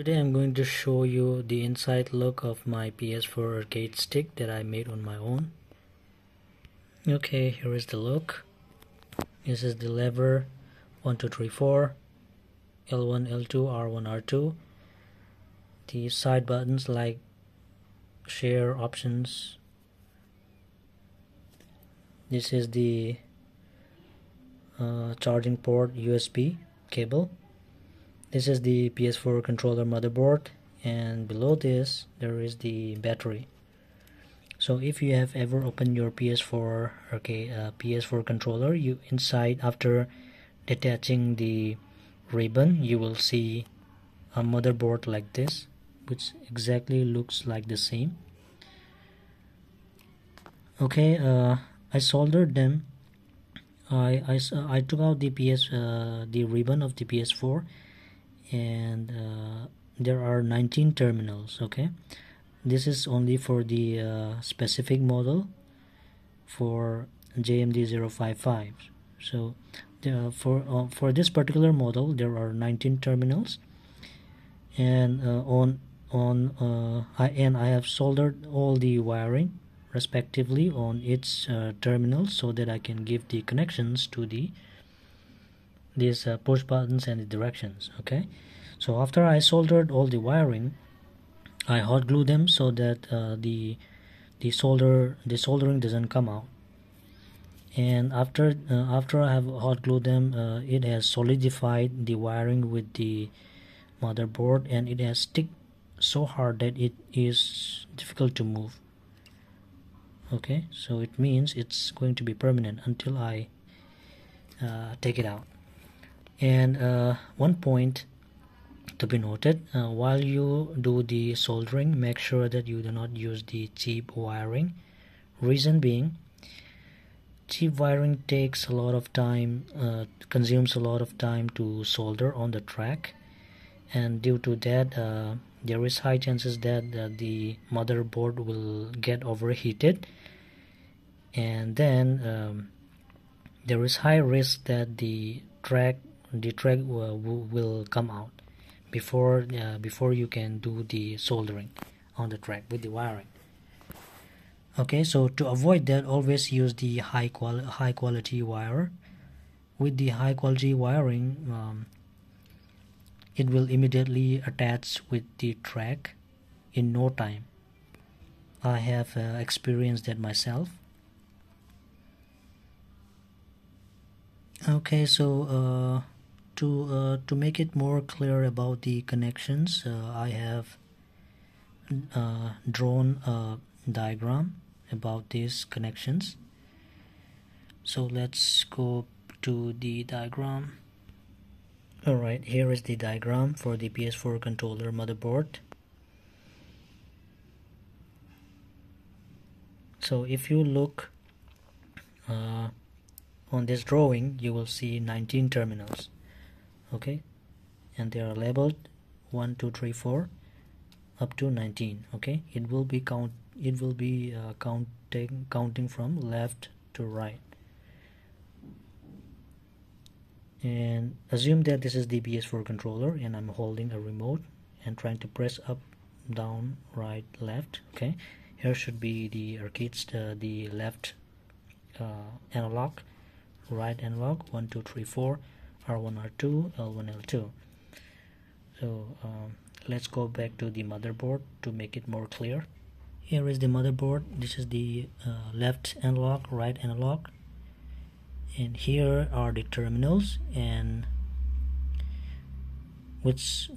Today I'm going to show you the inside look of my PS4 arcade stick that I made on my own. Okay, here is the look. This is the lever 1, 2, 3, 4, L1, L2, R1, R2. The side buttons like share, options. This is the charging port, USB cable. This is the PS4 controller motherboard, and below this there is the battery. So if you have ever opened your PS4 PS4 controller, you inside, after detaching the ribbon, you will see a motherboard like this, which exactly looks like the same. Okay, I soldered them. I took out the ribbon of the PS4. And there are 19 terminals. Okay, this is only for the specific model for JMD 055. So for this particular model there are 19 terminals, and I have soldered all the wiring respectively on its terminals, so that I can give the connections to these push buttons and the directions. Okay, so after I soldered all the wiring, I hot glue them so that the soldering doesn't come out. And after I have hot glued them, it has solidified the wiring with the motherboard, and it has stick so hard that it is difficult to move. Okay, so it means it's going to be permanent until I take it out. And one point to be noted, while you do the soldering, make sure that you do not use the cheap wiring. Reason being, cheap wiring takes a lot of time, consumes a lot of time to solder on the track, and due to that there is high chances that the motherboard will get overheated, and then there is high risk that the track will come out before you can do the soldering on the track with the wiring. Okay, so to avoid that, always use the high quality wire. With the high quality wiring, it will immediately attach with the track in no time. I have experienced that myself. Okay, so to make it more clear about the connections, I have drawn a diagram about these connections. So let's go to the diagram. Alright, here is the diagram for the PS4 controller motherboard. So if you look on this drawing, you will see 19 terminals. Okay, and they are labeled 1, 2, 3, 4 up to 19. Okay, it will be counting from left to right. And assume that this is the PS4 controller, and I'm holding a remote and trying to press up, down, right, left. Okay, here should be the arcades, the left analog, right analog, 1, 2, 3, 4, R1, R2, L1, L2. So let's go back to the motherboard to make it more clear. Here is the motherboard. This is the left analog, right analog, and here are the terminals, and which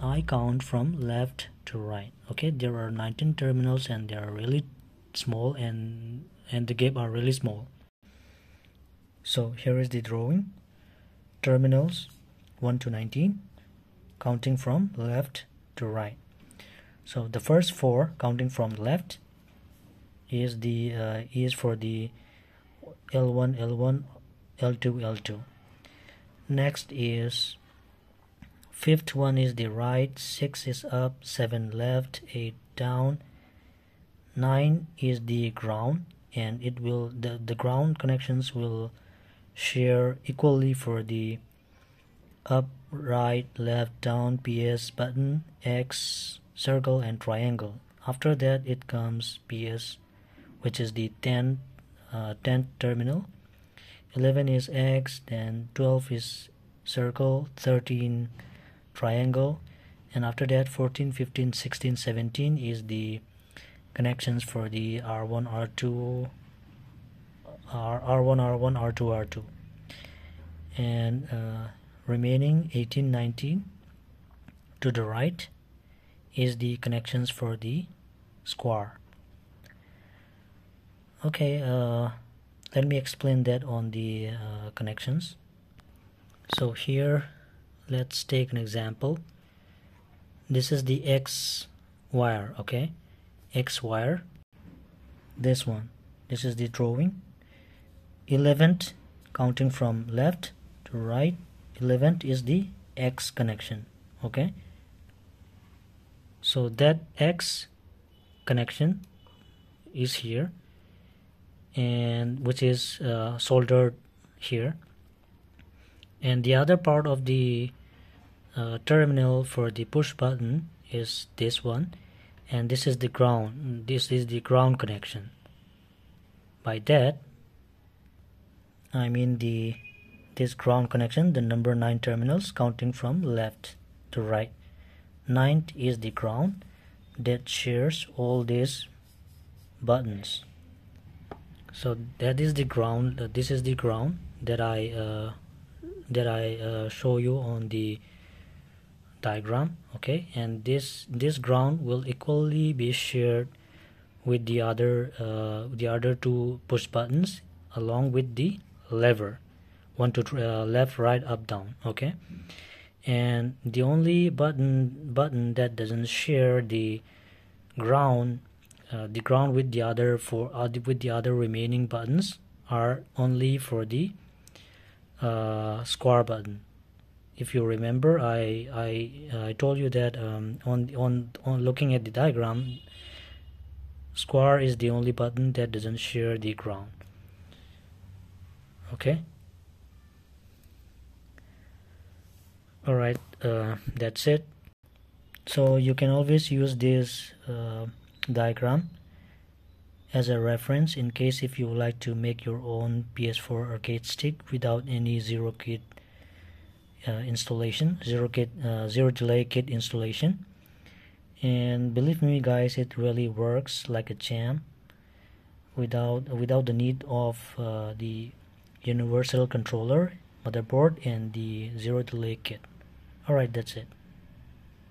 I count from left to right. Okay, there are 19 terminals, and they are really small, and the gap are really small. So here is the drawing, terminals 1 to 19, counting from left to right. So the first 4 counting from left is the for the L1, L1, L2, L2. Next is 5th one is the right, 6 is up, 7 left, 8 down, 9 is the ground, and it will the ground connections will share equally for the up, right, left, down, PS button, X, circle and triangle. After that it comes PS, which is the 10th terminal, 11 is X, then 12 is circle, 13 triangle, and after that 14, 15, 16, 17 is the connections for the R1, R2, R1, R2, and remaining 18, 19 to the right is the connections for the square. Okay, let me explain that on the connections. So here let's take an example. This is the X wire, okay, X wire, this one, this is the drawing. 11th, counting from left to right, 11th is the X connection, okay. So that X connection is here, and which is soldered here, and the other part of the terminal for the push button is this one, and this is the ground, this is the ground connection. By that I mean this ground connection, the number 9 terminals counting from left to right. 9th is the ground that shares all these buttons. So that is the ground, this is the ground that I show you on the diagram, okay, and this ground will equally be shared with the other two push buttons along with the lever, one to left, right, up, down, okay. And the only button that doesn't share the ground with the other remaining buttons are only for the square button. If you remember, I told you that on looking at the diagram, square is the only button that doesn't share the ground. Okay. Alright, that's it. So you can always use this diagram as a reference in case if you would like to make your own PS4 arcade stick without any zero delay kit installation. And believe me guys, it really works like a charm without the need of the universal controller, motherboard and the zero delay kit. Alright, that's it.